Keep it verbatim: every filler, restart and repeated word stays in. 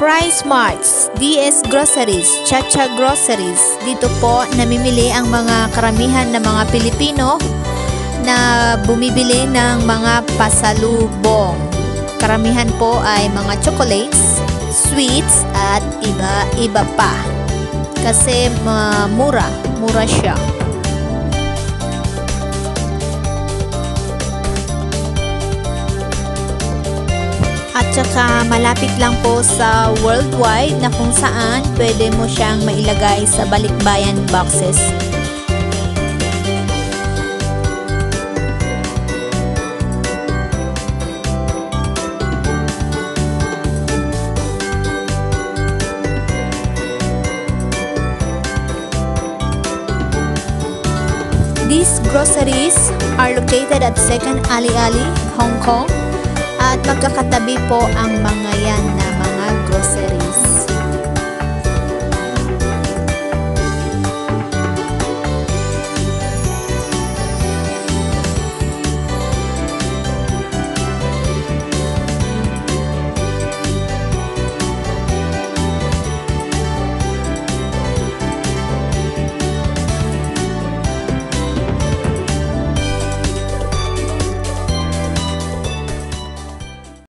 Price Mart, D S Groceries, Chacha Groceries. Dito po namimili ang mga karamihan ng mga Pilipino na bumibili ng mga pasalubong. Karamihan po ay mga chocolates, sweets at iba-iba pa. Kasi uh, mura, mura siya. Tsaka malapit lang po sa worldwide na kung saan pwede mo siyang mailagay sa balikbayan boxes. These groceries are located at second Alley Alley, Hong Kong. At magkakatabi po ang mga yan na mga groceries.